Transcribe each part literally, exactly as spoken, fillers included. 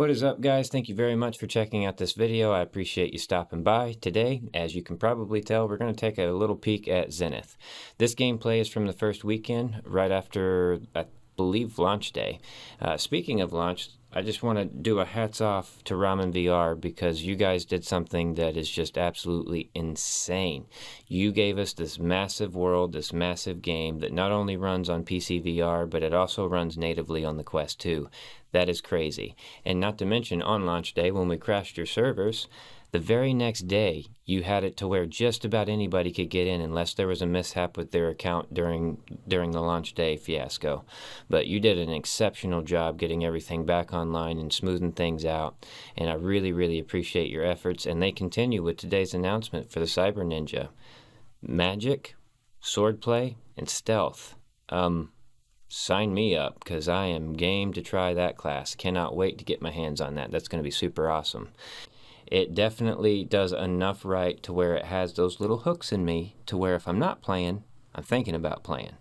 What is up, guys? Thank you very much for checking out this video. I appreciate you stopping by. Today, as you can probably tell, we're going to take a little peek at Zenith. This gameplay is from the first weekend, right after, I believe, launch day. Uh, speaking of launch, I just want to do a hats off to Ramen V R because you guys did something that is just absolutely insane. You gave us this massive world, this massive game that not only runs on P C V R, but it also runs natively on the Quest two. That is crazy. And not to mention, on launch day, when we crashed your servers, the very next day, you had it to where just about anybody could get in unless there was a mishap with their account during during the launch day fiasco. But you did an exceptional job getting everything back online and smoothing things out. And I really, really appreciate your efforts. And they continue with today's announcement for the Cyber Ninja. Magic, swordplay, and stealth. Um... Sign me up, because I am game to try that class. Cannot wait to get my hands on that. That's going to be super awesome. It definitely does enough right to where it has those little hooks in me to where if I'm not playing, I'm thinking about playing.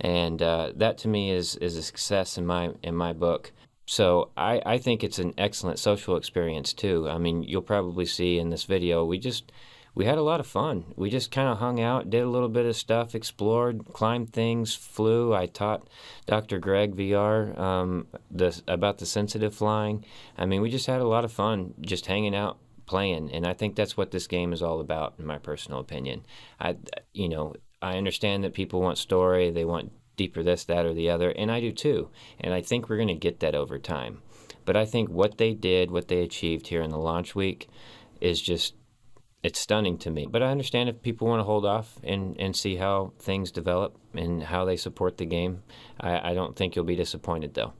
And uh, that to me is, is a success in my, in my book. So I, I think it's an excellent social experience too. I mean, you'll probably see in this video, we just... We had a lot of fun. We just kind of hung out, did a little bit of stuff, explored, climbed things, flew. I taught Doctor Greg V R um, the, about the sensitive flying. I mean, we just had a lot of fun just hanging out, playing, and I think that's what this game is all about, in my personal opinion. I, you know, I understand that people want story, they want deeper this, that, or the other, and I do too, and I think we're going to get that over time. But I think what they did, what they achieved here in the launch week is just... It's stunning to me, but I understand if people want to hold off and, and see how things develop and how they support the game. I, I don't think you'll be disappointed, though.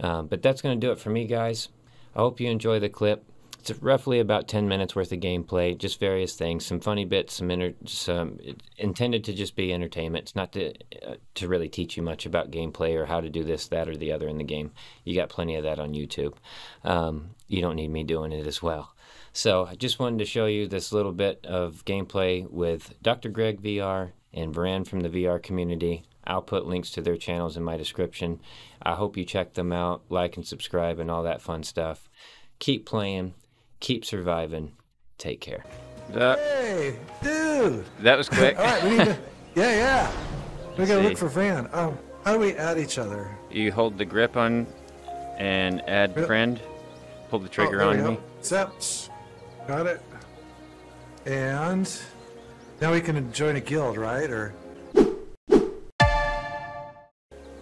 Um, but that's going to do it for me, guys. I hope you enjoy the clip. It's roughly about ten minutes worth of gameplay, just various things, some funny bits, some, inter some intended to just be entertainment. It's not to, uh, to really teach you much about gameplay or how to do this, that, or the other in the game. You got plenty of that on YouTube. Um, you don't need me doing it as well. So I just wanted to show you this little bit of gameplay with Doctor Greg V R and VRan from the V R community. I'll put links to their channels in my description. I hope you check them out, like and subscribe and all that fun stuff. Keep playing, keep surviving, take care. Doc. Hey, dude! That was quick. All right, we need to, yeah, yeah. We gotta look for VRan. Um, how do we add each other? You hold the grip on and add friend. Pull the trigger oh, on me. Accept. Got it. And now we can join a guild, right? Or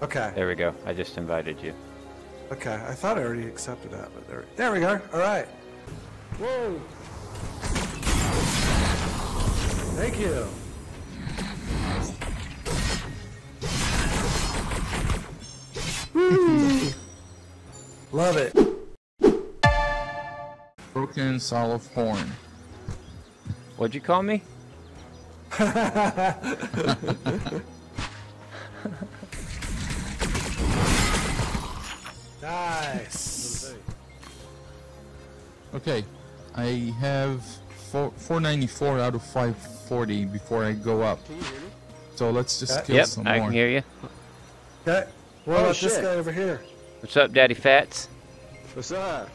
okay. There we go. I just invited you. Okay. I thought I already accepted that, but there. There we go. All right. Whoa. Thank you. Woo. Love it. Broken olive horn. What'd you call me? Nice. Okay, I have four, four ninety-four out of five forty before I go up. Can you hear me? So let's just uh, kill yep, some more. Yep, I can hear you. Okay. What about this guy over here? What's up, Daddy Fats? What's up?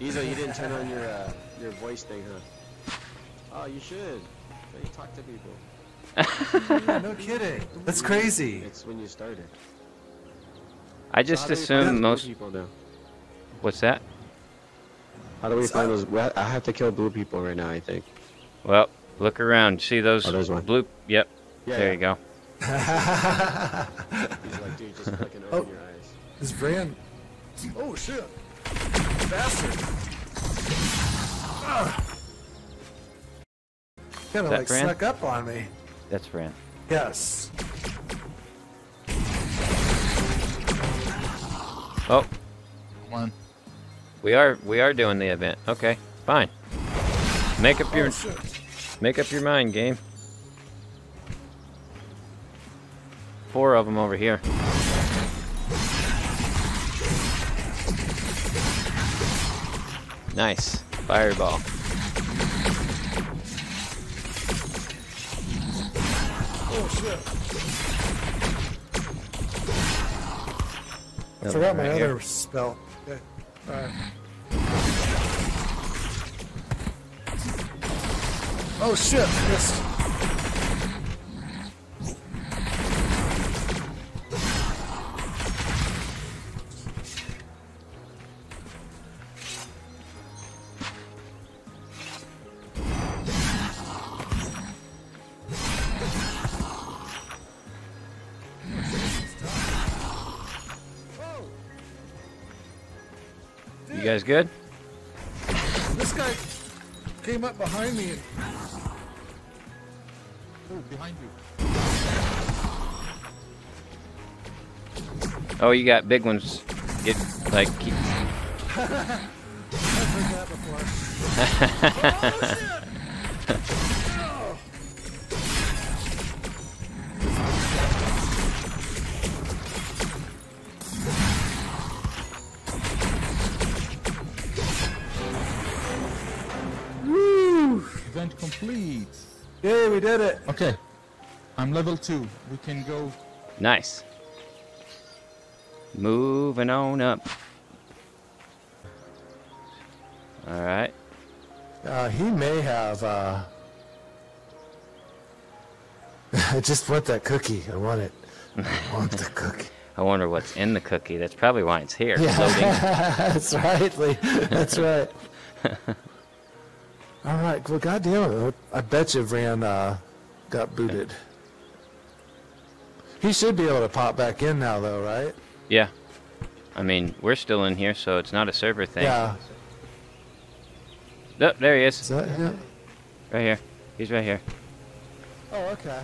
Ezo, you didn't turn on your uh, your voice thing, huh? Oh, you should. So you talk to people. No kidding. That's crazy. It's when you started. I just so assume most people do. What's that? How do we What's find up? those? I have to kill blue people right now, I think. Well, look around. See those oh, there's one. blue? Yep. Yeah, there yeah. you go. He's like, dude, just fucking open oh. your eyes. This VRan. Oh shit. Bastard. Ah. Kinda like VRan? Snuck up on me. That's VRan. Yes. Oh. Come on. We are we are doing the event. Okay, fine. Make up your oh, make up your mind, game. Four of them over here. Nice. Fireball. Oh, shit. I forgot my other spell. Okay. Alright. Oh shit, yes. You guys good? This guy came up behind me. Oh, behind you. Oh, you got big ones. Get like. Keep... I've heard that before. Oh, event complete. Yeah, we did it. Okay. I'm level two. We can go. Nice. Moving on up. Alright. Uh, he may have, uh... I just want that cookie. I want it. I want the cookie. I wonder what's in the cookie. That's probably why it's here. Yeah. That's right, Lee. That's right. All right, well, goddamn it. I bet you Vran uh, got booted. He should be able to pop back in now, though, right? Yeah. I mean, we're still in here, so it's not a server thing. Yeah. Oh, there he is. Is that him? Right here. He's right here. Oh, okay.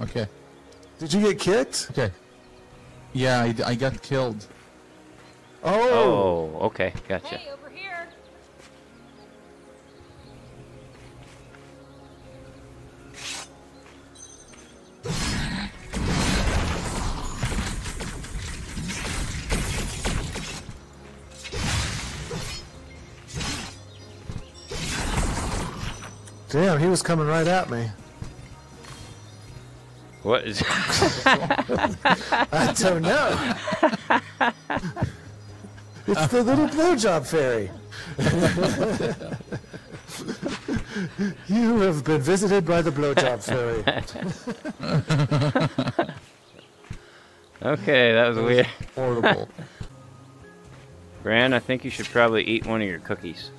Okay. Did you get kicked? Okay. Yeah, I, I got killed. Oh. Oh, okay. Gotcha. Hey, over here. Damn, he was coming right at me. What is... I don't know. It's the little blowjob fairy. You have been visited by the blowjob fairy. Okay, that was, that was weird. Horrible. Bran, I think you should probably eat one of your cookies.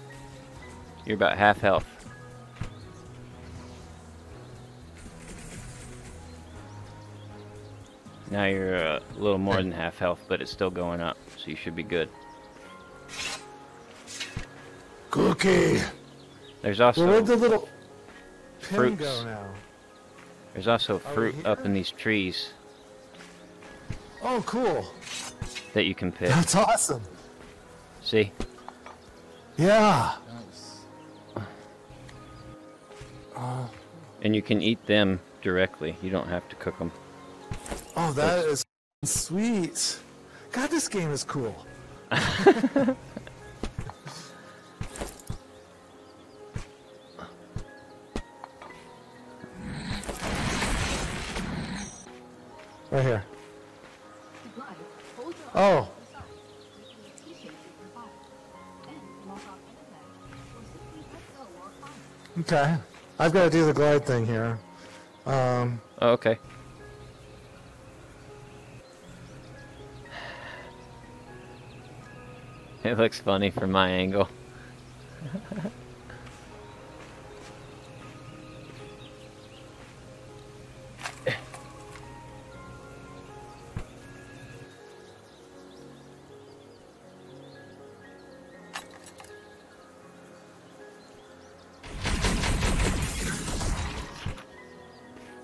You're about half health. Now you're a little more than half health, but it's still going up, so you should be good. Cookie! There's also well, where'd the little fruits. Pin go now? There's also fruit up in these trees. Oh, cool! That you can pick. That's awesome! See? Yeah! Nice. Uh, and you can eat them directly. You don't have to cook them. Oh, that is sweet. God, this game is cool. Right here. Oh. Okay. I've got to do the glide thing here. Um, oh, okay. It looks funny from my angle.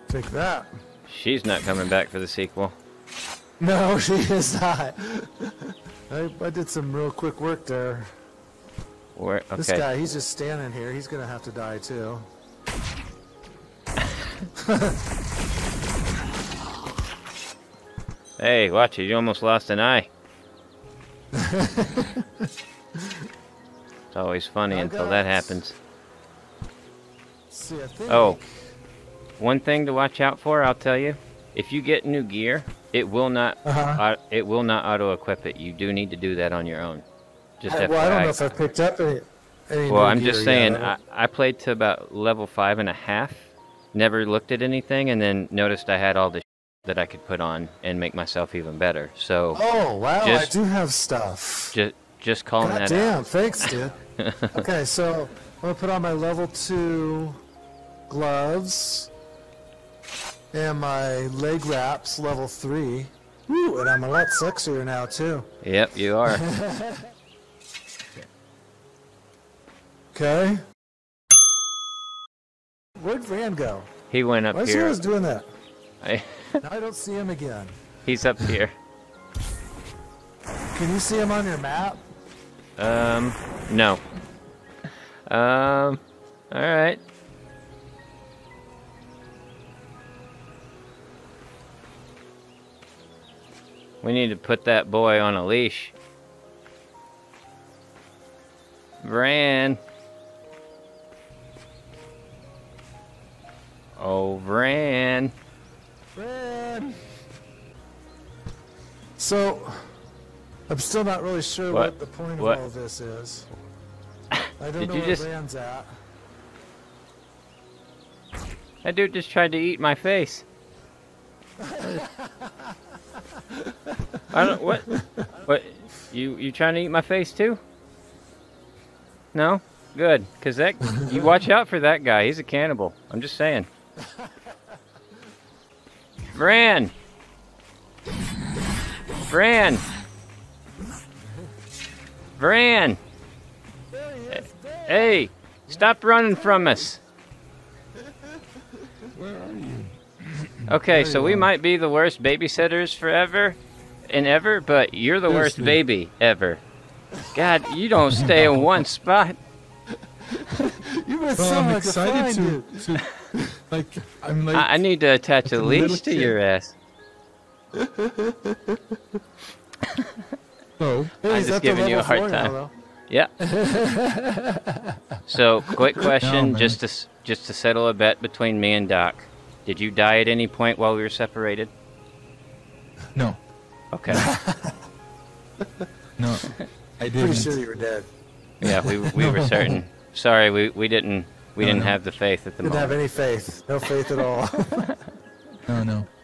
Take that. She's not coming back for the sequel. No, she is not. I, I did some real quick work there. Where, okay. This guy, he's just standing here. He's going to have to die, too. Hey, watch it. You almost lost an eye. It's always funny I until that happens. See, I think... Oh, one thing to watch out for, I'll tell you. If you get new gear, it will not uh-huh. uh, it will not auto equip it. You do need to do that on your own. Just I, well, I don't know if I picked up any. any well, I'm just saying, I, I played to about level five and a half, never looked at anything, and then noticed I had all this that I could put on and make myself even better. So. Oh wow! Just, I do have stuff. Just just calling God that damn, out. Damn! Thanks, dude. Okay, so I'm gonna put on my level two gloves and my leg wraps, level three. Woo! And I'm a lot sexier now too. Yep, you are. Okay. Where'd Van go? He went up Why here. Why is he always doing that? I. Now I don't see him again. He's up here. Can you see him on your map? Um, no. Um, alright. We need to put that boy on a leash. VRan. Oh, VRan. Red. So, I'm still not really sure what, what the point what? of all this is. I don't Did know you where just... Rand's at. That dude just tried to eat my face. I don't what what you you trying to eat my face too? No? Good, cause that you watch out for that guy. He's a cannibal. I'm just saying. VRan! VRan! VRan! There he is, there. Hey! Stop running from us! Where are you? Okay, so we might be the worst babysitters forever and ever, but you're the worst baby ever. God, you don't stay in one spot. You must well, sound I'm like excited to, to, to like, I'm like, I, I need to attach a leash to kid. your ass. Oh, hey, I'm just giving you a hard time. Now, yeah. So, quick question, no, just to just to settle a bet between me and Doc. Did you die at any point while we were separated? No. Okay. No, I didn't. Pretty sure you were dead. Yeah, we we no. were certain. Sorry, we, we didn't we no, didn't no. have the faith at the didn't moment. Didn't have any faith, no faith at all. No, no.